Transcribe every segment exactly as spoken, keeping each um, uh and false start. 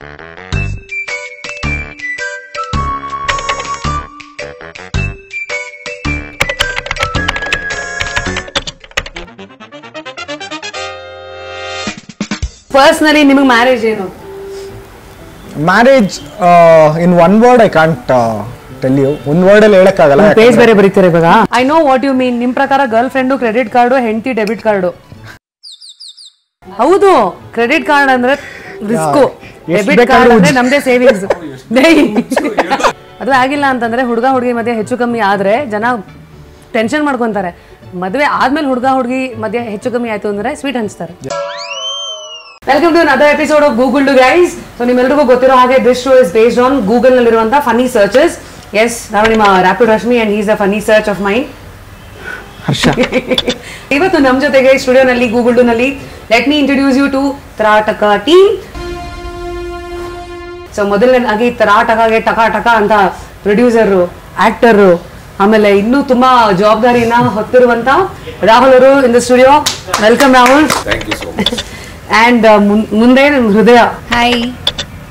Personally, nimage marriage eno? Marriage, uh, in one word, I can't uh, tell you. One word alli helakagala. Page bare baritere ivaga. I know what you mean. Nim prakara girlfriend credit card, henti debit card. Haudu, credit card andre risk, debit card andre namde savings. Adu agilla antandre huduga hudgi madhye hecchu kammi aadre jana tension madkontare. Madhve aadmele huduga hudgi madhye hecchu kammi aitu andre sweet hanchtare. Welcome to another episode of Goo Guldu, guys. So, nimelligu gottiro hage this show is based on Google nalli iruvanta funny searches. Yes, nanu nimma Rapid Rashmi and he is a funny search of mine, Harsha. Ivattu nam jotege studio nalli Goo Guldu nalli let me introduce you to Trataka team. So modalanaagi Trataka ge taka taka anta producer, actor, amele innu tumba jobbarina hotiruvanta Rahul avaru in the studio. Welcome, Rahul. Thank you so much. And ಮುಂದೆ ನಿಮ್ಮ ಹೃದಯ hi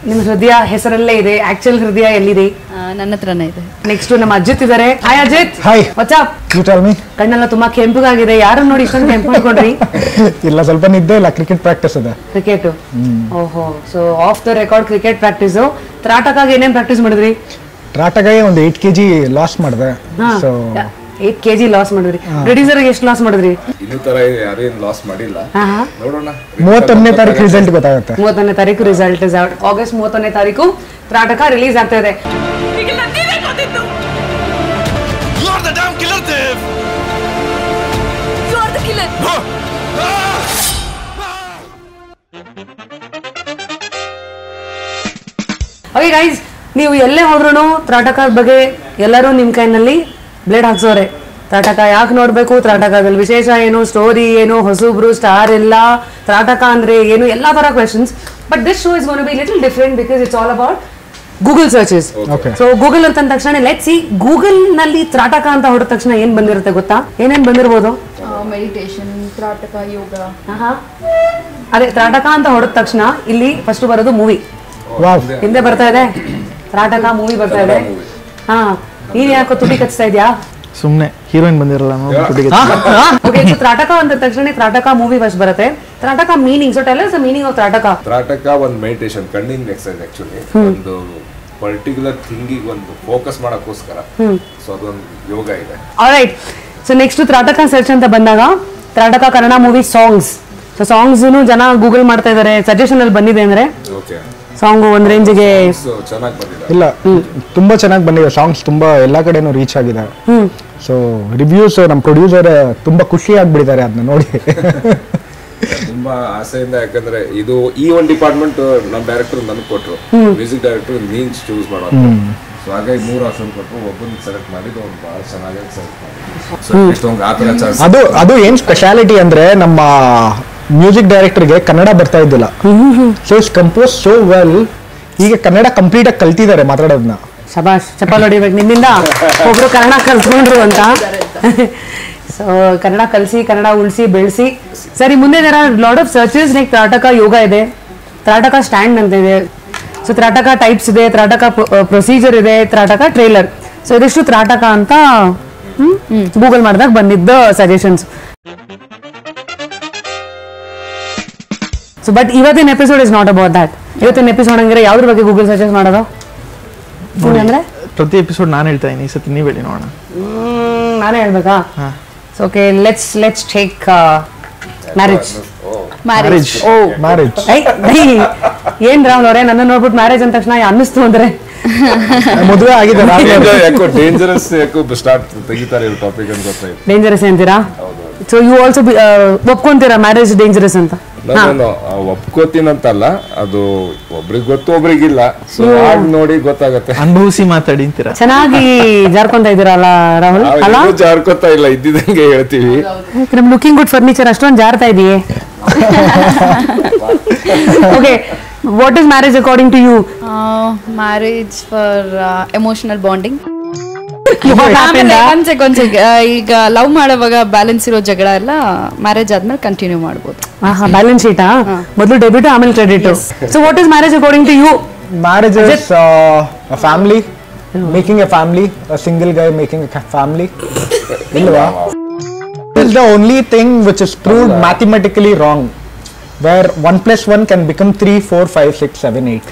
ನಿಮ್ಮ ಹೃದಯ ಹೆಸರಲ್ಲೇ ಇದೆ, actual ಹೃದಯ ಎಲ್ಲಿದೆ? ನನ್ನ ಹತ್ರನೇ ಇದೆ. ನೆಕ್ಸ್ಟ್ ನಮ್ಮ ಅಜಿತ್ ಇದ್ದಾರೆ. Hi Ajit. Hi, what's up? You tell me. ಕಣ್ಣೆಲ್ಲ ತುಂಬಾ ಕೆಂಪುಗಾಗಿದೆ, ಯಾರನ್ನ ನೋಡಿ ಇಷ್ಟೊಂದು ಕೆಂಪು ಮಾಡ್ಕೊಂಡ್ರಿ? ಇಲ್ಲ, ಸ್ವಲ್ಪ ನಿದ್ದೆ ಇಲ್ಲ, ಕ್ರಿಕೆಟ್ ಪ್ರಾಕ್ಟೀಸ್ ಇದೆ. ಕ್ರಿಕೆಟ್? ಓಹೋ. So off the record cricket practice. ತ್ರಾಟಕಾಗೆ ಏನೇನು ಪ್ರಾಕ್ಟೀಸ್ ಮಾಡಿದ್ರಿ? ತ್ರಾಟಕಾಗೆ ಒಂದು ಏಟ್ ಕೆಜಿ ಲಾಸ್ ಮಾಡಿದೆ. ಸೊ ಏಟ್ ಕೆಜಿ ಲಾಸ್ ಮಾಡಿದ್ರಿ. ಪ್ರೊಡ್ಯೂಸರ್ ಗೆ ಎಷ್ಟು ಲಾಸ್ ಮಾಡಿದ್ರಿ? ಇನ್ನು ತರ ಇದೆ, ಅದೇನ್ ಲಾಸ್ ಮಾಡಿಲ್ಲ, ನೋಡೋಣ. ಮೂವತ್ತೊಂದನೇ ತಾರೀಕು ರಿಸಲ್ಟ್ ಗೊತ್ತಾಗುತ್ತೆ. ಮೂವತ್ತೊಂದನೇ ತಾರೀಕು ರಿಸಲ್ಟ್ ಇಸ್ ಔಟ್. ಆಗಸ್ಟ್ ಮೂವತ್ತೊಂದನೇ ತಾರೀಕು ತ್ರಾಟಕ ರಿಲೀಸ್ ಆಗ್ತಾ ಇದೆ. ಈಗ ನದಿನೇ ಗೊತ್ತಿತ್ತು. You are the damn killer Dev. You are the killer. Okay guys, ನೀವು ಎಲ್ಲೇ ಹೋದ್ರೂ ತ್ರಾಟಕದ ಬಗ್ಗೆ ಎಲ್ಲರೂ ನಿಮ್ಮ ಕೈನಲ್ಲಿ ಬ್ಲೇಡ್ ಹಾಕ್ಸೋರೆ. ತ್ರಾಟಕ ಯಾಕೆ ನೋಡಬೇಕು, ತ್ರಾಟಕದಲ್ಲಿ ವಿಶೇಷ ಏನು, ಸ್ಟೋರಿ ಏನು, ಹೊಸಬ್ರು, ಸ್ಟಾರ್ ಎಲ್ಲ, ತ್ರಾಟಕ ಅಂದರೆ ಏನು, ಎಲ್ಲ ಥರ questions. But this show is gonna to be little different because it's all about Google searches. So Google ಅಂತ ತಕ್ಷಣ ಲೆಟ್ ಸಿ, ಗೂಗಲ್ನಲ್ಲಿ ತ್ರಾಟಕ ಅಂತ ಹೊಡೆದ ತಕ್ಷಣ ಏನು ಬಂದಿರುತ್ತೆ ಗೊತ್ತಾ? ಏನೇನು ಬಂದಿರ್ಬೋದು? ಮೆಡಿಟೇಷನ್, ತ್ರಾಟಕ, ಯೋಗ. ಅದೇ ತ್ರಾಟಕ ಅಂತ ಹೊಡೆದ ತಕ್ಷಣ ಇಲ್ಲಿ ಫಸ್ಟ್ ಬರೋದು ಮೂವಿ. ಹಿಂದೆ ಬರ್ತಾ ಇದೆ ತ್ರಾಟಕ, ಮೂವಿ ಬರ್ತಾ ಇದೆ. ಹಾಂ, ನೀನ್ ಯಾಕೋ ತುಟಿ ಕಚ್ತಾ ಇದೆಯಾ? ಸುಮ್ನೆ ಹೀರೋಯಿನ್ ಬಂದಿರಲ್ಲ. ಓಕೆ, ಸೊ ತ್ರಾಟಕ ಅಂತ ತಕ್ಷಣ ತ್ರಾಟಕ ಮೂವಿ ಫಸ್ಟ್ ಬರುತ್ತೆ. Trataka meaning, so tell us the meaning of Trataka. Trataka ಒಂದು ಮೆಡಿಟೇಷನ್, ಕಣ್ಣಿನ ಎಕ್ಸರ್ಸೈಸ್. ಆಕ್ಚುಲಿ ಒಂದು ಪರ್ಟಿಕ್ಯುಲರ್ ಥಿಂಗಿಗೆ ಒಂದು ಫೋಕಸ್ ಮಾಡೋಕ್ಕೋಸ್ಕರ. ಸೊ ಅದೊಂದು ಯೋಗ ಇದೆ. Alright, so next Trataka search ಅಂತ ಬಂದಾಗ Trataka Kannada movie songs. So songs ಜನ ಗೂಗಲ್ ಮಾಡ್ತಾ ಇದಾರೆ, ಸಜೆಷನ್ ಅಲ್ಲಿ ಬಂದಿದೆ ಅಂದ್ರೆ ಸಾಂಗ್ ಒಂದ್ ರೇಂಜ್ಗೆ ಇಲ್ಲ, ತುಂಬಾ ಚೆನ್ನಾಗಿ ಬಂದಿದೆ ಸಾಂಗ್ಸ್. ತುಂಬಾ ಎಲ್ಲಾ ಕಡೆನೂ ರೀಚ್ ಆಗಿದೆ. ಸೊ ರಿವ್ಯೂಸ್ ನಮ್ಮ ಪ್ರೊಡ್ಯೂಸರ್ ತುಂಬಾ ಖುಷಿ ಆಗ್ಬಿಟ್ಟಿದ್ದಾರೆ ಅದನ್ನ ನೋಡಿ, ತುಂಬಾ ಆಸೆಯಿಂದ. ಯಾಕಂದ್ರೆ ಇದು ಈ ಒಂದು ಡಿಪಾರ್ಟ್ಮೆಂಟ್ ನಮ್ಮ ಡೈರೆಕ್ಟರ್ ನನಗೆ ಕೊಟ್ಟರು, ಮ್ಯೂಸಿಕ್ ಡೈರೆಕ್ಟರ್ ನೀನ್ ಚೂಸ್ ಮಾಡೋ. ಸೊ ಹಾಗಾಗಿ ಮೂರು ಆಪ್ಷನ್ ಕೊಟ್ಟರು, ಒಬ್ಬನ ಸೆಲೆಕ್ಟ್ ಮಾಡಿದ್ದು, ಅವ್ನು ಭಾಳ ಚೆನ್ನಾಗಿ ಸೆಲೆಕ್ಟ್ ಮಾಡಿದ್ರು. ಅದು ಅದು ಏನ್ ಸ್ಪೆಷಾಲಿಟಿ ಅಂದ್ರೆ ನಮ್ಮ ಮ್ಯೂಸಿಕ್ ಡೈರೆಕ್ಟರ್ಗೆ ಕನ್ನಡ ಬರ್ತಾ ಇದ್ದಿಲ್ಲ. So is compose so well. ಈಗ ಕನ್ನಡ ಕಂಪ್ಲೀಟ್ ಆಗಿ ಕಲ್ತಿದ್ದಾರೆ ಮಾತಾಡೋದನ್ನ. ಶಬಾಷ್, ಚಪ್ಪಲ್ ಹೊಡಿಬೇಕು ನಿಮ್ಮಿಂದ, ಒಬ್ರು ಕನ್ನಡ ಕಲ್ತ್ಕೊಂಡ್ರು ಅಂತ. ಸೊ ಕನ್ನಡ ಕಲಿಸಿ, ಕನ್ನಡ ಉಳಿಸಿ, ಬೆಳೆಸಿ. ಸರಿ, ಮುಂದೆ there are lot of searches like Trataka yoga ಇದೆ, ತ್ರಾಟಕ ಸ್ಟ್ಯಾಂಡ್ ಅಂತ ಇದೆ, ಸೊ ತ್ರಾಟಕ ಟೈಪ್ಸ್ ಇದೆ, ತ್ರಾಟಕ ಪ್ರೊಸೀಜರ್ ಇದೆ, ತ್ರಾಟಕ ಟ್ರೇಲರ್. ಸೊ ಇದಿಷ್ಟು ತ್ರಾಟಕ ಅಂತ ಗೂಗಲ್ ಮಾಡಿದಾಗ ಬಂದಿದ್ದ ಸಜೆಷನ್ಸ್. So, but ಇವತ್ತಿನ episode is not about that. ಇವತ್ತಿನ ಎಪಿಸೋಡ್ ಅಂದ್ರೆ ಯಾವ್ದ್ರ ಬಗ್ಗೆ ಗೂಗಲ್ ಸರ್ಚಸ್ ಮಾಡೋದು? ಅಂದ್ರೆ ಪ್ರತಿ ಎಪಿಸೋಡ್ ನಾನು ಹೇಳ್ತಾ ಇದ್ದೀನಿ, ಈ ಸತಿ ನೀವು ಹೇಳಿ ನೋಡೋಣ. ನಾನೇ ಹೇಳ್ಬೇಕಾ? So okay, let's let's take marriage. Marriage, oh marriage. ಏನ್ ರಾಹುಲ್ ಅವರೇ, ನನ್ನ ನೋಡ್ಬಿಟ್ಟು ಮ್ಯಾರೇಜ್ ಅಂದ ತಕ್ಷಣ ಅನ್ನಿಸ್ತು ಅಂದ್ರೆ ಮದುವೆ ಆಗಿದೆ. ಯಾಕೋ ಡೇಂಜರಸ್, ಯಾಕೋ ಸ್ಟಾರ್ಟ್ ತೆಗಿತಾರೆ ಈ ಟಾಪಿಕ್ ಅಂತ ಗೊತ್ತಾಯ್ತು. ಡೇಂಜರಸ್ ಅಂತೀರಾ? ಸೊ ಯು ಆಲ್ಸೋ ಒಪ್ಕೊಂತೀರಾ ಮ್ಯಾರೇಜ್ ಡೇಂಜರಸ್ ಅಂತ? ಒಪ್ಕೋತೀನಂತಲ್ಲ, ಅದು ಒಬ್ರಿಗೆ ಗೊತ್ತು, ಒಬ್ರಿಗಿಲ್ಲ. ಸೊ ನೋಡಿ ಗೊತ್ತಾಗತ್ತೆ, ಅನುಭವಿಸಿ ಮಾತಾಡಿ. ಚೆನ್ನಾಗಿ ಜಾರ್ಕೊಂತ ಇದೀರಲ್ಲ ರಾಹುಲ್? ಅಲ್ಲ, ಜಾರ್ಕೊತಾ ಇಲ್ಲ, ಇದ್ದಿದಂಗೆ ಹೇಳ್ತೀವಿ. ನಮ್ ಲುಕಿಂಗ್ ಗುಡ್ ಫರ್ನಿಚರ್ ಅಷ್ಟೊಂದು ಜಾರ್ತಾ ಇದೆಯೇ? Okay, what is marriage according to you? Marriage for emotional bonding. ಆಮೇಲೆ ಕೊಂಚ ಈಗ ಲವ್ ಮಾಡುವಾಗ ಬ್ಯಾಲೆನ್ಸ್ ಇರೋ ಜಗಳ ಎಲ್ಲ ಮ್ಯಾರೇಜ್ ಆದ್ಮೇಲೆ ಕಂಟಿನ್ಯೂ ಮಾಡಬಹುದು. ಆಹಾ, ಬ್ಯಾಲೆನ್ಸ್ ಶೀಟ್ ಆ ಮೊದಲು ಡೆಬಿಟ್ ಆಮೇಲೆ credit. So what is marriage according to you? Marriage is a family, making a family, a single guy making a family. Ilva is the only thing which is proved mathematically wrong, where one plus one can become three, four, five, six, seven, eight.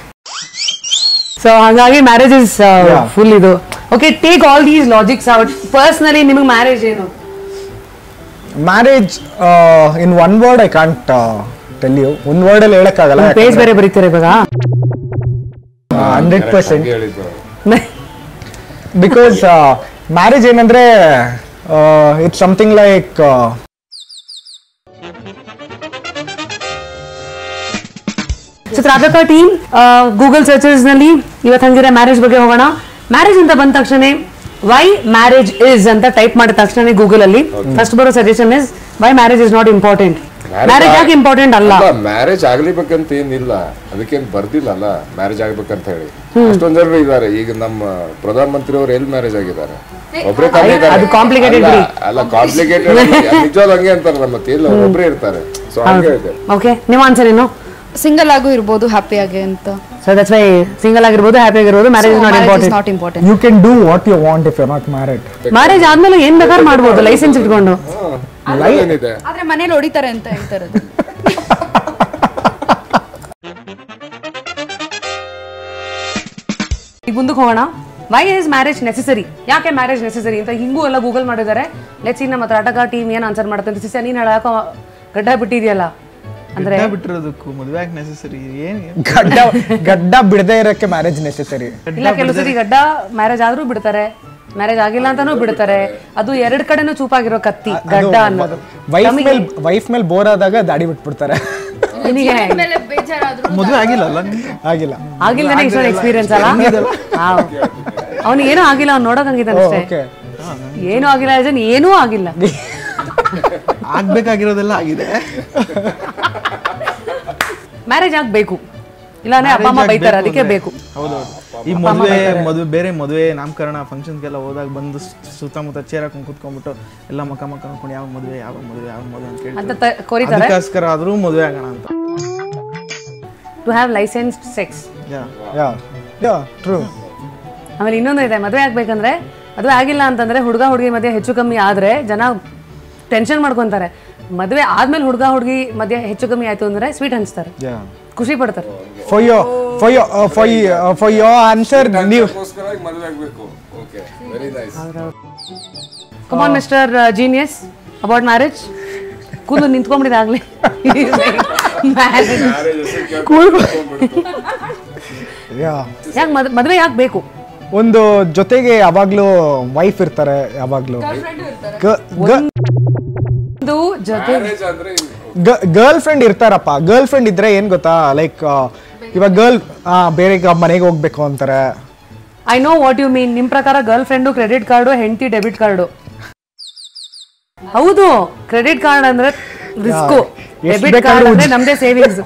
So hangagi marriage is uh, yeah. full idu. Okay, take all these logics out. Personally, nimage marriage eno? Marriage uh, in one word I can't uh, tell you. One word alli helakagala. Page bere beritere baga one hundred percent. Because uh, marriage enandre uh, it's something like uh, So Trataka team uh, Google searches nalli ivattu hangire marriage ಬಗ್ಗೆ ಹೋಗೋಣ. Marriage ಅಂತ ಬಂದ ತಕ್ಷಣ why marriage is ಅಂತ type ಮಾಡಿದ ತಕ್ಷಣ Google ಅಲ್ಲಿ first ಬರೋ suggestion is why marriage is not important. Marriage ಯಾಕೆ ಇಂಪಾರ್ಟೆಂಟ್ ಅಲ್ಲ? ಮ್ಯಾರೇಜ್ ಆಗಲೇಬೇಕಂತ ಏನಿಲ್ಲ, ಅದಕ್ಕೇನು ಬರ್ದಿಲ್ಲ ಅಲ್ಲ ಮ್ಯಾರೇಜ್ ಆಗಬೇಕಂತ ಹೇಳಿ. ಅಷ್ಟೊಂದು ಜನರು ಇದ್ದಾರೆ. ಈಗ ನಮ್ಮ ಪ್ರಧಾನ ಮಂತ್ರಿ ಅವರು ಎಲ್ಲಿ ಮ್ಯಾರೇಜ್ ಆಗಿದ್ದಾರೆ? ಒಬ್ಬರೇ ಕಾಮಿದ್ದಾರೆ. ಅದು ಕಾಂಪ್ಲಿಕೇಟೆಡ್ ಅಲ್ಲ, ಕಾಂಪ್ಲಿಕೇಟೆಡ್ ನಿಜವಾದ ಹಂಗೆ ಅಂತಾರೆ ನಮ್ಮ ತೇಲ್ಲ ಒಬ್ಬರೇ ಇರ್ತಾರೆ. ಸೊ ಹಾಗೆ ಇದೆ. ಓಕೆ, ನಿಮ್ಮ ಆನ್ಸರ್ ಏನು? ಸಿಂಗಲ್ ಆಗು ಇರಬಹುದು, ಹ್ಯಾಪಿ ಆಗಿ ಅಂತ. So that's why ಸಿಂಗಲ್ ಆಗಿರಬಹುದು, ಹ್ಯಾಪಿ ಆಗಿರಬಹುದು, marriage is not important. Not important. You can do what you want if you're not married. Marriage ಆದ್ಮೇಲೆ ಏನು ಬೇಕಾದ್ರೂ ಮಾಡಬಹುದು ಲೈಸೆನ್ಸ್ ಇಟ್ಕೊಂಡು. ಏನಿದೆ? ಆದ್ರೆ ಮನೇಲಿ ಹೊಡಿತಾರೆ ಅಂತ ಹೇಳ್ತಾರೆ. ಈಗ ಮುಂದಕ್ಕೆ ಹೋಗೋಣ. Why is marriage necessary? ಯಾಕೆ ಮ್ಯಾರೇಜ್ ನೆಸೆಸರಿ ಅಂತ ಹಿಂಗೂ ಎಲ್ಲ ಗೂಗಲ್ ಮಾಡಿದ್ದಾರೆ. ಲೆಟ್ಸ್ ಸಿ ನಮ್ಮ ತ್ರಾಟಕ ಟೀಮ್ ಏನು ಆನ್ಸರ್ ಮಾಡುತ್ತೆ ಅಂತ. ಸಿಸಾ ನೀನು ಹೇಳಾಕ ಗಡ್ಡ ಬಿಟ್ಟಿದೆಯಲ್ಲ, ಗಡ್ಡ ಬಿಟ್ಟಿರೋದಕ್ಕೂ ಮದುವೆ ಯಾಕೆ ನೆಸೆಸರಿ? ಏನು ಗಡ್ಡ ಗಡ್ಡ ಬಿಡದೆ ಇರೋಕ್ಕೆ ಮ್ಯಾರೇಜ್ ನೆಸೆಸರಿ ಇಲ್ಲ. ಕೆಲವು ಸರಿ ಗಡ್ಡ ಮ್ಯಾರೇಜ್ ಆದ್ರೂ ಬಿಡ್ತಾರೆ, ಮ್ಯಾರೇಜ್ ಆಗಿಲ್ಲ ಅಂತಾನೂ ಬಿಡ್ತಾರೆ. ಅದು ಎರಡು ಕಡೆನೂ ಚೂಪಾಗಿರೋ ಕತ್ತಿ ಗಡ್ಡ ಅನ್ನೋದು. ವೈಫ್ ಮೇಲೆ ವೈಫ್ ಮೇಲೆ ಬೋರ್ ಆದಾಗ ದಾಡಿ ಬಿಟ್ಬಿಡ್ತಾರೆ. ಮದುವೆ ಆಗಿಲ್ಲ ಆಗಿಲ್ಲ ಆಗಿಲ್ಲ ಎಕ್ಸ್ಪೀರಿಯನ್ಸ್ ಅಲ್ಲ ಅವನಿಗೇನೂ ಆಗಿಲ್ಲ. ಅವ್ನು ನೋಡೋದಂಗಿದ್ದಾನೆ ಅಷ್ಟೇ, ಏನೂ ಆಗಿಲ್ಲ. ಜನ ಏನೂ ಆಗಿಲ್ಲ, ಆಗ್ಬೇಕಾಗಿರೋದೆಲ್ಲ ಆಗಿದೆ. ಮ್ಯಾರೇಜ್ ಆಗಬೇಕು, ಇಲ್ಲಾಂದ್ರೆ ಅಪ್ಪ ಅಮ್ಮ ಬೈತಾರೆ, ಅದಕ್ಕೆ ಬೇಕು. ಈ ಮದುವೆ ಮದುವೆ ಬೇರೆ ಮದುವೆ ನಾಮಕರಣ ಫಂಕ್ಷನ್ಗೆಲ್ಲ ಹೋದಾಗ ಬಂದು ಸುತ್ತಮುತ್ತ ಚೇರ್ ಹಾಕೊಂಡು ಕುತ್ಕೊಂಡ್ಬಿಟ್ಟು ಎಲ್ಲ ಮಕ್ಕ ಮಕ್ಕ ಹಾಕೊಂಡು ಯಾವ ಮದುವೆ ಯಾವ ಮದುವೆ ಯಾವ ಮದುವೆ ಅಂತ ಕೇಳ್ತಾರೆ. ಅದಕ್ಕೋಸ್ಕರ ಆದರೂ ಮದುವೆ ಆಗೋಣ ಅಂತ. To have licensed sex. Yeah yeah yeah true. ಆಮೇಲೆ ಇನ್ನೊಂದು ಇದೆ, ಮದುವೆ ಆಗ್ಬೇಕಂದ್ರೆ ಮದುವೆ ಆಗಿಲ್ಲ ಅಂತಂದ್ರೆ ಹುಡುಗ ಹುಡುಗಿ ಮಧ್ಯೆ ಹೆಚ್ಚು ಕಮ್ಮಿ ಆದ್ರೆ ಜನ ಟೆನ್ಷನ್ ಮಾಡ್ಕೊಂತಾರೆ. ಮದುವೆ ಆದ್ಮೇಲೆ ಹುಡುಗ ಹುಡುಗಿ ಮಧ್ಯೆ ಹೆಚ್ಚು ಕಮ್ಮಿ ಆಯ್ತು ಅಂದ್ರೆ ಸ್ವೀಟ್ ಹಂಚ್ತಾರೆ, ಖುಷಿ ಪಡ್ತಾರೆ. Come on mister genius about marriage. ಕೂದಲು ನಿಂತ್ಕೊಂಡ್ಬಿಟ್ಟಿದೆ ಆಗ್ಲಿ. ಯಾಕೆ ಮದುವೆ ಯಾಕೆ ಬೇಕು? ಒಂದು ಜೊತೆಗೆ ಯಾವಾಗ್ಲೂ ವೈಫ್ ಇರ್ತಾರೆ, ಯಾವಾಗ್ಲೂ ಗರ್ಲ್ ಫ್ರೆಂಡ್ ಇರ್ತಾರಪ್ಪ. ಗರ್ಲ್ ಫ್ರೆಂಡ್ ಇದ್ರೆ ಏನ್ ಗೊತ್ತಾ, ಲೈಕ್ ಇವಾಗ ಗರ್ಲ್ ಬೇರೆ ಮನೆಗೆ ಹೋಗ್ಬೇಕು ಅಂತಾರೆ. I know what you mean. ನಿಮ್ ಪ್ರಕಾರ ಗರ್ಲ್ ಫ್ರೆಂಡು ಕ್ರೆಡಿಟ್ ಕಾರ್ಡು, ಹೆಂಡತಿ ಡೆಬಿಟ್ ಕಾರ್ಡು. ಹೌದು, ಕ್ರೆಡಿಟ್ ಕಾರ್ಡ್ ಅಂದ್ರೆ ರಿಸ್ಕು, ಡೆಬಿಟ್ ಕಾರ್ಡ್ ಅಂದ್ರೆ ನಮ್ದೇ savings.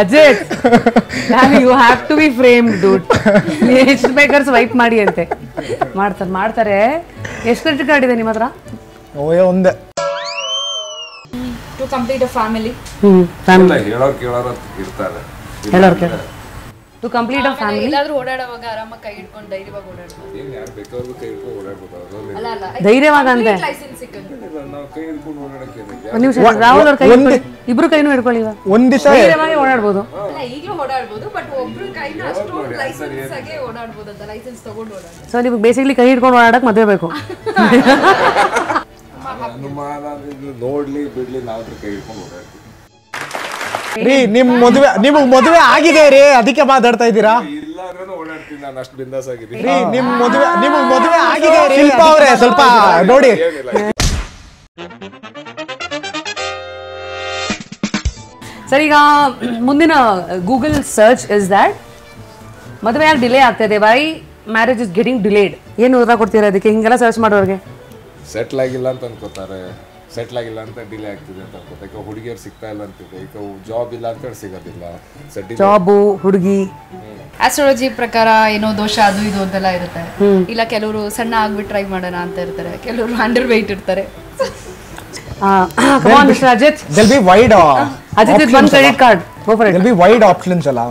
Ajit, now you have to be framed, dude. H makers wipe ಮಾಡಿ ಅಂತೆ ಮಾಡ್ತಾರೆ ಮಾಡ್ತಾರೆ. ಎಷ್ಟು ಕ್ರೆಡಿಟ್ ಕಾರ್ಡ್ ಇದೆ ನಿಮ್ಮ ಹತ್ರ? ಓಯೋ ಒಂದೇ. To complete a family. Hmm, family ಹೇಳೋರು ಕೇಳೋರು ಇರ್ತಾರೆ. ಹೇಳೋರು ಕೇಳೋರು. To complete a family. ಎಲ್ಲಾದರೂ ಓಡಾಡುವಾಗ ಆರಾಮಾಗಿ ಕೈ ಹಿಡ್ಕೊಂಡು ಧೈರ್ಯವಾಗಿ ಓಡಾಡಬಹುದು. ಏನು ಯಾರು ಬೇಕಾದರೂ ಕೈ ಹಿಡ್ಕೊಂಡು ಓಡಾಡಬಹುದು. ಅಲ್ಲ ಅಲ್ಲ, ಧೈರ್ಯವಾಗಿ ಅಂತೆ. ಲೈಸೆನ್ಸ್ ಸಿಕ್ಕಂತೆ. ನಾವು ಕೈ ಹಿಡ್ಕೊಂಡು ಓಡಾಡಕ್ಕೆ ನೀವು ರಾಹುಲ್ ಅವರ ಕೈ ಹಿಡ್ಕೊಂಡು ಇಬ್ರು ಕೈನೂ ಹಿಡ್ಕೊಳ್ಳಿ. ಒಂದ್ ದಿವಸ ಧೈರ್ಯವಾಗಿ ಓಡಾಡಬಹುದು. ಅಲ್ಲ ಈಗಲೂ ಓಡಾಡಬಹುದು, ಬಟ್ ಒಬ್ರು ಕೈನೂ ಅಷ್ಟು ಲೈಸೆನ್ಸ್ ಆಗಿ ಓಡಾಡಬಹುದು ಅಂತ ಲೈಸೆನ್ಸ್ ತಗೊಂಡು ಓಡಾಡೋದು. ಸೊ ನಿಮಗೆ ಬೇಸಿಕಲಿ ಕೈ ಹಿಡ್ಕೊಂಡು ಓಡಾಡಕ್ಕೆ ಮದುವೆ ಬೇಕು. ಅನುಮಾನ ನೋಡ್ಲಿ ಬಿಡ್ಲಿ ನಾವು ಕೈ ಹಿಡ್ಕೊಂಡು ಓಡಾಡ್ತೀವಿ. ರೀ ನಿಮ್ ಮದುವೆ ನಿಮಗ್ ಮದುವೆ ಆಗಿದೆ ರೀ, ಅದಕ್ಕೆ ಮಾತಾಡ್ತಾ ಇದ್ದೀರಾ? ಇಲ್ಲ ಅಂದ್ರೆ ಓಡಾಡ್ತೀನಿ ನಾನು, ಅಷ್ಟು ಬಿಂದಾಸ್ ಆಗಿದ್ದೀನಿ ರೀ. ನಿಮ್ ಮದುವೆ ನಿಮಗ್ ಮದುವೆ ಆಗಿದೆ ರೀ. ಶಿಲ್ಪ ಅವರೇ ಸ್ವಲ್ಪ ನೋಡಿ. ಸರ್, ಈಗ ಮುಂದಿನ ಗೂಗಲ್ ಸರ್ಚ್ ಇಸ್ ದ್ಯಾಟ್ ಮದುವೆ ಯಾಕೆ ಡಿಲೇ ಆಗ್ತಾ ಇದೆ? Why marriage is getting delayed. ಏನು ಉತ್ತರ ಕೊಡ್ತೀರಾ ಅದಕ್ಕೆ? ಹಿಂಗೆಲ್ಲ ಸರ್ಚ್ ಮಾಡೋರಿಗೆ ಸೆಟ್ಲ್ ಆಗಿಲ್ಲ ಅಂತ ಅನ್ಕೋತಾರೆ, ಸೆಟ್ಲ್ ಆಗಿಲ್ಲ ಅಂತ ಡಿಲೇ ಆಗ್ತಿದೆ ಅಂತ ಅನ್ಕೋತ. ಈಗ ಹುಡುಗಿಯರು ಸಿಗ್ತಾ ಇಲ್ಲ ಅಂತಿದೆ, ಈಗ ಜಾಬ್ ಇಲ್ಲ ಅಂತ ಸಿಗೋದಿಲ್ಲ, ಸೆಟ್ ಜಾಬು ಹುಡುಗಿ. ಆಸ್ಟ್ರಾಲಜಿ ಪ್ರಕಾರ ಏನೋ ದೋಷ ಅದು ಇದು ಅಂತೆಲ್ಲ ಇರುತ್ತೆ. ಇಲ್ಲ ಕೆಲವರು ಸಣ್ಣ ಆಗ್ಬಿಟ್ಟು ಟ್ರೈ ಮಾಡೋಣ ಅಂತ ಇರ್ತಾರೆ, ಕೆಲವರು ಅಂಡರ್ ವೆಯ್ಟ್ ಇರ್ತಾರೆ. Come on, Mister Ajit. There'll be wide Ajit with one credit card. Go for it. There'll be wide options, ala.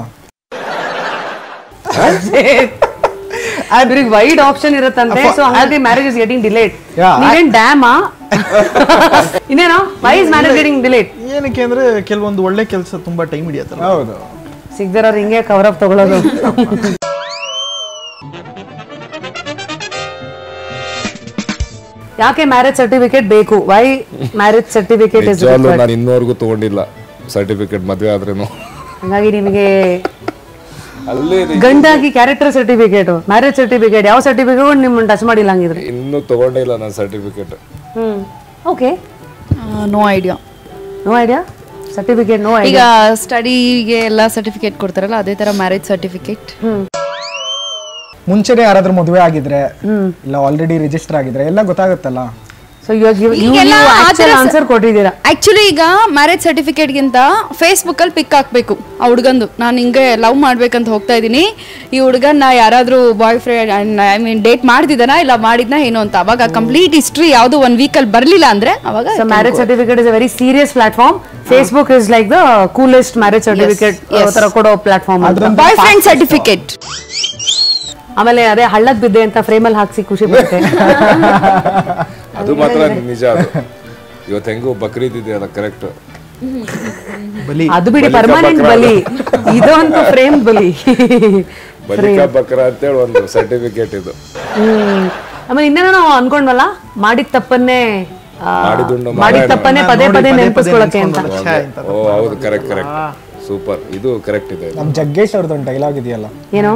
Every wide option irutante, so hardly marriage is getting delayed. Even damn ah ಇನ್ನೇನೋ why is marriage getting delayed? ಏನಕ್ಕೆ ಅಂದ್ರೆ ಕೆಲವೊಂದು ಒಳ್ಳೆ ಕೆಲಸ ತುಂಬಾ time ಹಿಡಿಯುತ್ತಲ್ಲ. ಹೌದು, ಸಿಗದರ ಹಿಂಗೆ cover up ತಗೊಳ್ಳೋದು. ಯಾಕೆ ಮ್ಯಾರೇಜ್ ಸರ್ಟಿಫಿಕೇಟ್ ಬೇಕು? ವೈ ಮ್ಯಾರೇಜ್ ಸರ್ಟಿಫಿಕೇಟ್ ಇಸ್ ಬೇಕು? ನಾನು ಇನ್ನೊರ್ಗೂ ತಗೊಂಡಿಲ್ಲ ಸರ್ಟಿಫಿಕೇಟ್, ಮದುವೆ ಆದ್ರೇನು. ಹಾಗಾಗಿ ನಿಮಗೆ ಗಂಡಾಗಿ ಕ್ಯಾರೆಕ್ಟರ್ ಸರ್ಟಿಫಿಕೇಟ್, ಮ್ಯಾರೇಜ್ ಸರ್ಟಿಫಿಕೇಟ್, ಯಾವ ಸರ್ಟಿಫಿಕೇಟ್ ನಿಮ್ಮನ್ನು ಟಚ್ ಮಾಡಿಲ್ಲ ಹಂಗಿದ್ರೆ? ಇನ್ನೂ ತಗೊಂಡೇ ಇಲ್ಲ ನಾನು certificate. Hmm, okay. No idea, no idea certificate, no idea. ಈಗ ಸ್ಟಡಿಗೆ ಎಲ್ಲ ಸರ್ಟಿಫಿಕೇಟ್ ಕೊಡ್ತಾರಲ್ಲ, ಅದೇ ತರ ಮ್ಯಾರೇಜ್ ಸರ್ಟಿಫಿಕೇಟ್. ಮುಂಚೆನೇ ಯಾರಾದರೂ ಮದುವೆ ಆಗಿದ್ರೆ ಇಲ್ಲ ಆಲ್ರೆಡಿ ರಿಜಿಸ್ಟರ್ ಆಗಿದ್ರೆ ಎಲ್ಲ ಗೊತ್ತಾಗುತ್ತಲ್ಲ. So you are giving you actual answer ಕೊಟ್ಟಿದ್ದೀರಾ. Actually ಈಗ ಮ್ಯಾರೇಜ್ ಸರ್ಟಿಫಿಕೇಟ್ ಗಿಂತ ಫೇಸ್ಬುಕ್ ಅಲ್ಲಿ ಪಿಕ್ ಹಾಕಬೇಕು ಆ ಹುಡುಗಂದು. ನಾನು ಹಿಂಗೆ ಲವ್ ಮಾಡ್ಬೇಕಂತ ಹೋಗ್ತಾ ಇದ್ದೀನಿ, ಈ ಹುಡುಗನ ಯಾರಾದರೂ boy friend I mean date ಮಾಡ್ತಿದ್ದಾನಾ ಇಲ್ಲ ಮಾಡಿದ್ನಾ ಏನೋ ಅಂತ, ಅವಾಗ ಕಂಪ್ಲೀಟ್ ಹಿಸ್ಟ್ರಿ ಯಾವುದು ಒಂದು ವೀಕಲ್ಲಿ ಬರಲಿಲ್ಲ ಅಂದ್ರೆ ಅವಾಗ. So marriage certificate is a very serious platform. Facebook is like the coolest marriage certificate ತರ ಕೊಡೋ ಪ್ಲಾಟ್ಫಾರ್ಮ್ ಅದು. ಬಾಯ್ ಫ್ರೆಂಡ್ ಸರ್ಟಿಫಿಕೇಟ್ ಆಮೇಲೆ ಅದೇ ಹಳ್ಳದ ಬಿದ್ದೆ ಅಂತ ಫ್ರೇಮಲ್ಲಿ ಹಾಕಿಸಿ ಖುಷಿ ಪಡುತ್ತೆ. ಅದು ಮಾತ್ರ ನಿಜ. ಅದು ಇವತ್ತು ಹೆಂಗೋ ಬಕ್ರೀದ್ ಇದೆಯಲ್ಲ, ಕರೆಕ್ಟ್. ಅದು ಬಿಡಿ ಪರ್ಮನೆಂಟ್ ಬಲಿ, ಇದೊಂದು ಫ್ರೇಮ್ ಬಲಿ, ಬಲಿಕಾ ಬಕ್ರಾ ಅಂತೇಳಿ ಒಂದು ಸರ್ಟಿಫಿಕೇಟ್ ಇದು. ಆಮೇಲೆ ಇನ್ನೇನೋ ನಾವು ಅನ್ಕೊಂಡ್ವಲ್ಲ, ಮಾಡಿದ ತಪ್ಪನ್ನೇ ಮಾಡಿದ ತಪ್ಪನ್ನೇ ಪದೇ ಪದೇ ನೆನಪಿಸ್ಕೊಳ್ಳೋಕೆ ಅಂತ. ಓ ಹೌದು, ಕರೆಕ್ಟ್ ಕರೆಕ್ಟ್, ಸೂಪರ್, ಇದು ಕರೆಕ್ಟ್ ಇದೆ. ನಮ್ಮ ಜಗ್ಗೇಶ್ ಅವ್ರದ್ದು ಒಂದು ಡೈಲಾಗ್ ಇದೆಯಲ್ಲ, ಏನೋ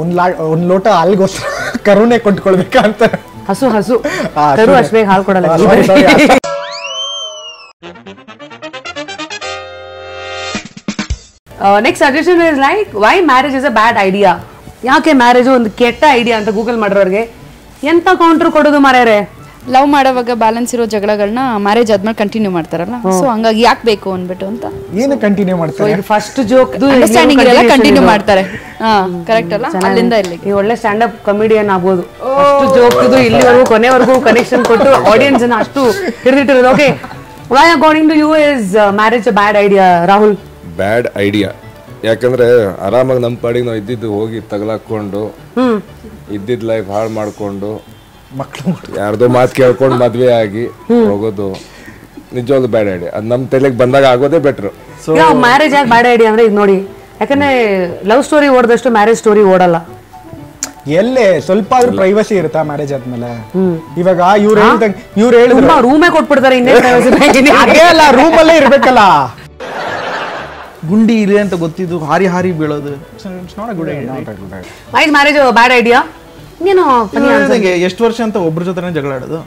ಒಂದ್ ಲಾ ಒಂದ್ ಲೋಟ ಹಾಲ್ಗೋಸ್ಕರ ಕರುಣೆ ಕೊಂಡ್ಕೊಳ್ಬೇಕಂತ. ಹಸು ಹಸು ಕರು ಅಷ್ಟು ಬೇಗ ಹಾಲು ಕೊಡಲ್ಲ. Next suggestion is like why marriage is a bad idea. ಯಾಕೆ ಮ್ಯಾರೇಜ್ ಒಂದು ಕೆಟ್ಟ ಐಡಿಯಾ ಅಂತ ಗೂಗಲ್ ಮಾಡಿರೋರಿಗೆ ಎಂತ ಕೌಂಟರ್ ಕೊಡೋದು ಮಾರ್ಯಾರೆ. ಲವ್ ಮಾಡೋವಾಗ ಬ್ಯಾಲೆನ್ಸ್ ಇರೋ ಜಗಳಗಳನ್ನ ಮ್ಯಾರೇಜ್ ಆದ್ಮೇಲೆ ಕಂಟಿನ್ಯೂ ಮಾಡ್ತಾರಲ್ಲ, ಸೊ ಹಂಗಾಗಿ ಯಾಕೆ ಬೇಕು ಅನ್ಬಿಟ್ಟು ಅಂತ ಏನು ಕಂಟಿನ್ಯೂ ಮಾಡ್ತಾರೆ. ಫಸ್ಟ್ ಜೋಕ್ ಅಂಡರ್ಸ್ಟ್ಯಾಂಡಿಂಗ್ ಇರಲ್ಲ, ಕಂಟಿನ್ಯೂ ಮಾಡ್ತಾರೆ. ಹಾ, ಕರೆಕ್ಟ್ ಅಲ್ಲ. ಅಲ್ಲಿಂದ ಇಲ್ಲಿ ಈ ಒಳ್ಳೆ ಸ್ಟ್ಯಾಂಡ್ ಅಪ್ ಕಾಮಿಡಿಯನ್ ಆಗ್ಬೋದು. ಫಸ್ಟ್ ಜೋಕ್ ಇದು ಇಲ್ಲಿವರೆಗೂ ಕೊನೆವರೆಗೂ ಕನೆಕ್ಷನ್ ಕೊಟ್ಟು ಆಡಿಯನ್ಸ್ ಅನ್ನ ಅಷ್ಟು ಹಿಡಿದಿಟ್ಟಿರೋದು. Okay, why according to you is marriage a bad idea Rahul? Bad idea ಯಾಕಂದ್ರೆ ಆರಾಮಾಗಿ ನಮ್ಮ ಪಾಡಿಗೆ ನಾವು ಇದ್ದಿದ್ದು ಹೋಗಿ ತಗಲಾಕೊಂಡು ಇದ್ದಿದ್ದ ಲೈಫ್ ಹಾಳು ಮಾಡಿಕೊಂಡು ಮಕ್ಕಳು ಯಾರ್ದೋ ಮಾತು ಕೇಳ್ಕೊಂಡು ಮದುವೆ ಆಗಿ ಹೋಗೋದು ನಿಜವಾಗ್ಲೂ ಬ್ಯಾಡ್ ಐಡಿಯಾ. ಅದು ನಮ್ಮ ತಲೆಗೆ ಬಂದಾಗ ಆಗೋದೇ ಬೆಟ್ರು. ಮ್ಯಾರೇಜ್ ಆಗಿ ಬ್ಯಾಡ್ ಐಡಿಯಾ ಅಂದ್ರೆ ಇದು ನೋಡಿ, ಯಾಕಂದ್ರೆ ಲವ್ ಸ್ಟೋರಿ ಓಡದಷ್ಟು ಮ್ಯಾರೇಜ್ ಸ್ಟೋರಿ ಓಡಲ್ಲ. ಎಲ್ಲೇ ಸ್ವಲ್ಪ ಆದ್ರೂ ಪ್ರೈವಸಿ ಇರುತ್ತಾ ಮ್ಯಾರೇಜ್ ಆದ್ಮೇಲೆ? ಇವಾಗ ಇವ್ರು ಹೇಳ್ದಂಗ ಇವ್ರು ಹೇಳಿದ್ರು ರೂಮೇ ಕೊಟ್ಬಿಡ್ತಾರೆ, ಇನ್ನೇ ರೂಮಲ್ಲೇ ಇರ್ಬೇಕಲ್ಲ. ಗುಂಡಿ ಇದೆ ಅಂತ ಗೊತ್ತಿದ್ದು ಹಾರಿ ಹಾರಿ ಬೀಳೋದು ಮ್ಯಾರೇಜ್ ಬ್ಯಾಡ್ ಐಡಿಯಾ. ಎಷ್ಟು ವರ್ಷ ಅಂತ ಒಬ್ರ ಜೊತೆ ಜಗಳ ಆಡೋದು?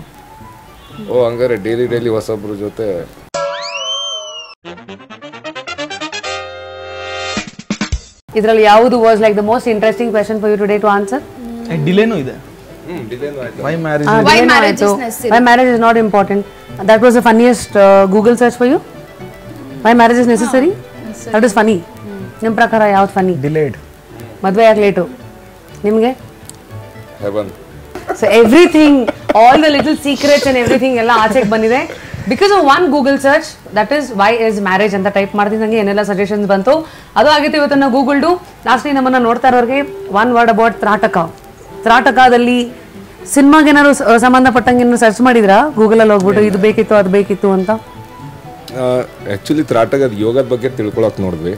ಓ ಹಂಗಾರೆ ಡೈಲಿ ಡೈಲಿ ಹೊಸೊಬ್ರ ಜೊತೆ. ಇದರಲ್ಲಿ ಯಾವುದು was like the most interesting question for you today to answer? ಡಿಲೇನೂ ಇದೆ. ಹ್ಮ್, ಡಿಲೇನೂ ಆಯ್ತು. Why marriage why marriage why marriage is not important. That was the funniest Google search for you. Why marriage is necessary, that is funny. ನಿಮ್ಮ ಪ್ರಕಾರ ಯಾವ್ದು Ghani? Delayed ಮದುವೆ ಯಾಕೆ late ನಿಮಗೆ? Heaven. So everything, all the little secrets and everything ಎಲ್ಲ ಆಚೆಗೆ ಬಂದಿದೆ because of one Google search, that is why is marriage ಅಂತ ಟೈಪ್ ಮಾಡ್ತೀನಿ. ನನಗೆ ಏನೆಲ್ಲ ಸಜೆಷನ್ಸ್ ಬಂತು ಅದು ಆಗಿತ್ತು ಇವತ್ತನ್ನು ಗೂಗಲ್ ಡು. ಲಾಸ್ಟ್ಲಿ ನಮ್ಮನ್ನು ನೋಡ್ತಾ ಇರೋರಿಗೆ ಒನ್ ವರ್ಡ್ ಅಬೌಟ್ ತ್ರಾಟಕ. ತ್ರಾಟಕದಲ್ಲಿ ಸಿನಿಮಾಗೆ ಏನಾದ್ರು ಸಂಬಂಧಪಟ್ಟಂಗೆ ಏನಾದ್ರು ಸರ್ಚ್ ಮಾಡಿದ್ರಾ ಗೂಗಲಲ್ಲಿ ಹೋಗ್ಬಿಟ್ಟು ಇದು ಬೇಕಿತ್ತು ಅದು ಬೇಕಿತ್ತು ಅಂತ? ಆ್ಯಕ್ಚುಲಿ ತ್ರಾಟಕದ ಯೋಗದ ಬಗ್ಗೆ ತಿಳ್ಕೊಳಕ್ಕೆ ನೋಡಿದ್ವಿ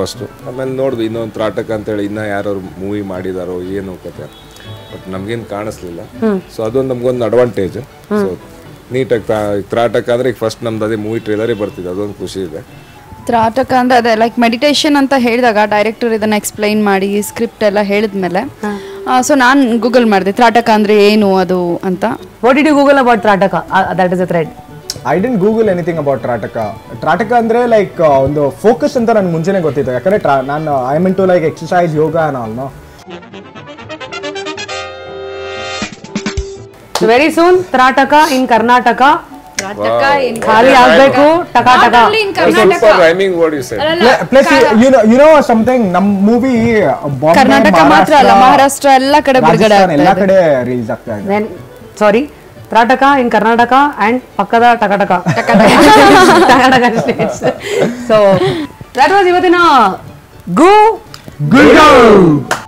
ಫಸ್ಟು, ಆಮೇಲೆ ನೋಡಿದ್ವಿ ಇನ್ನೊಂದು ತ್ರಾಟಕ ಅಂತೇಳಿ ಇನ್ನೂ ಯಾರು ಮೂವಿ ಮಾಡಿದಾರೋ ಏನು ಕತೆ, ಬಟ್ ನಮ್ಗೇನು ಕಾಣಿಸ್ಲಿಲ್ಲ. ಸೊ ಅದೊಂದು ನಮ್ಗೊಂದು ಅಡ್ವಾಂಟೇಜ್. ಸೊ ನೀಟಾಗಿ ತ್ರಾಟಕ ಅಂದರೆ ಈಗ ಫಸ್ಟ್ ನಮ್ದು ಅದೇ ಮೂವಿ ಟ್ರೇಲರೇ ಬರ್ತಿದೆ, ಅದೊಂದು ಖುಷಿ ಇದೆ. ತ್ರಾಟಕ ಅಂದರೆ ಅದೇ ಲೈಕ್ ಮೆಡಿಟೇಷನ್ ಅಂತ ಹೇಳಿದಾಗ ಡೈರೆಕ್ಟರ್ ಇದನ್ನು ಎಕ್ಸ್ಪ್ಲೈನ್ ಮಾಡಿ ಸ್ಕ್ರಿಪ್ಟ್ ಎಲ್ಲ ಹೇಳಿದ್ಮೇಲೆ ಸೊ ನಾನು ಗೂಗಲ್ ಮಾಡಿದೆ ತ್ರಾಟಕ ಅಂದರೆ ಏನು ಅದು ಅಂತ. What did you Google about Trataka? That is a thread. I didn't google anything about Trataka. Trataka ಅಂದರೆ ಲೈಕ್ ಒಂದು ಫೋಕಸ್ ಅಂತ ನನಗೆ ಮುಂಚೆನೇ ಗೊತ್ತಿತ್ತು, ಯಾಕಂದರೆ ನಾನು I mean to like exercise yoga and all. No So very soon Trataka in Karnataka. Trataka in Karnataka. Taka taka. Rhyming word you said. Plus, you know, you know something. Nam movie Bombay, Karnataka matra, Maharashtra, all kade birgada. Release aagtade. Then sorry, Trataka in Karnataka and Pakkada Taka Taka. Taka Taka states. So that was Ivatina Goo Guldu.